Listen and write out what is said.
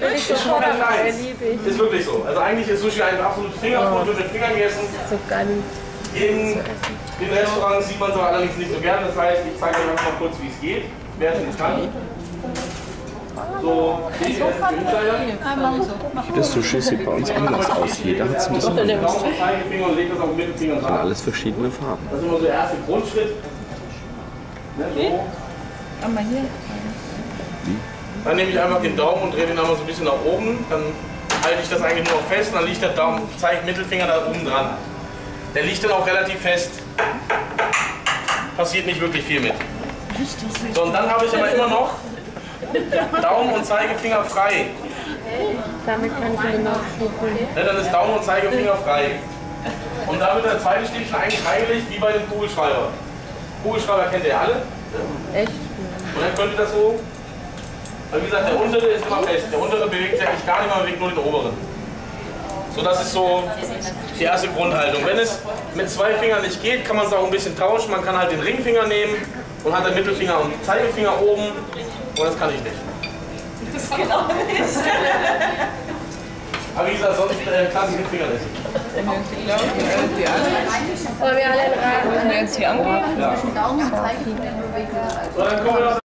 Das ist schon ganz nice. Ist wirklich so. Also eigentlich ist Sushi ein absolutes Fingerfood, wird mit Fingern gegessen. So geil. In Restaurants sieht man es aber allerdings nicht so gern. Das heißt, ich zeige euch mal kurz, wie es geht. Wer es nicht kann. So, jedes Sushi sieht bei uns anders aus. Jeder hat es ein bisschen anders. Das sind alles verschiedene Farben. Das ist immer so der erste Grundschritt. Dann nehme ich einfach den Daumen und drehe den einmal so ein bisschen nach oben. Dann halte ich das eigentlich nur noch fest und dann liegt der Daumen, zeige ich Mittelfinger da oben dran. Der liegt dann auch relativ fest. Passiert nicht wirklich viel mit. So, und dann habe ich aber immer noch Daumen und Zeigefinger frei. Damit kann ich ihn nachschuppeln. Ja, dann ist Daumen und Zeigefinger frei. Und da wird der zweite Stäbchen eigentlich reingelegt wie bei dem Kugelschreiber. Kugelschreiber kennt ihr alle. Echt? Und dann könnt ihr das so. Weil wie gesagt, der untere ist immer fest. Der untere bewegt sich eigentlich gar nicht mehr, bewegt nur den oberen. So, das ist so die erste Grundhaltung. Wenn es mit zwei Fingern nicht geht, kann man es auch ein bisschen tauschen. Man kann halt den Ringfinger nehmen und hat den Mittelfinger und den Zeigefinger oben. Und das kann ich nicht. Das geht auch nicht. Aber wie gesagt, sonst klasse ich mit Fingern nicht. Wollen wir alle rein? Wollen wir jetzt hier angehen? Ja. So, dann kommen wir noch